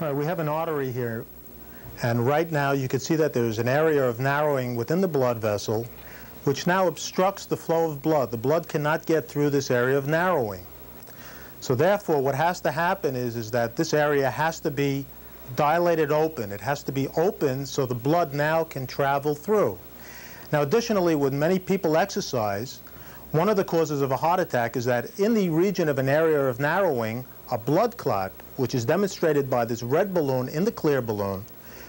All right, we have an artery here, and right now you can see that there's an area of narrowing within the blood vessel, which now obstructs the flow of blood. The blood cannot get through this area of narrowing. So therefore, what has to happen is that this area has to be dilated open. It has to be open so the blood now can travel through. Now, additionally, when many people exercise, one of the causes of a heart attack is that in the region of an area of narrowing, a blood clot, which is demonstrated by this red balloon in the clear balloon,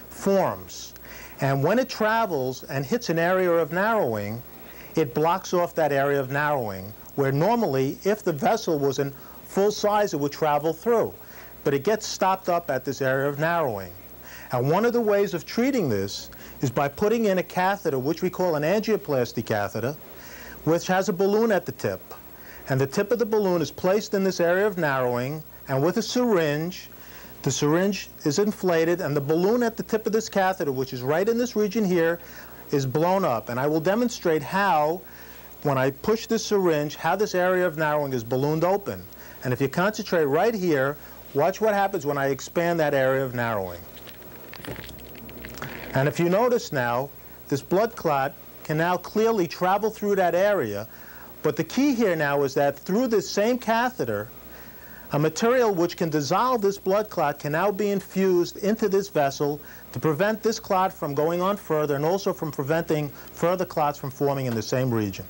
forms. And when it travels and hits an area of narrowing, it blocks off that area of narrowing, where normally, if the vessel was in full size, it would travel through. But it gets stopped up at this area of narrowing. And one of the ways of treating this is by putting in a catheter, which we call an angioplasty catheter, which has a balloon at the tip. And the tip of the balloon is placed in this area of narrowing, and with a syringe, the syringe is inflated, and the balloon at the tip of this catheter, which is right in this region here, is blown up. And I will demonstrate how, when I push this syringe, how this area of narrowing is ballooned open. And if you concentrate right here, watch what happens when I expand that area of narrowing. And if you notice now, this blood clot can now clearly travel through that area. But the key here now is that through this same catheter, a material which can dissolve this blood clot can now be infused into this vessel to prevent this clot from going on further, and also from preventing further clots from forming in the same region.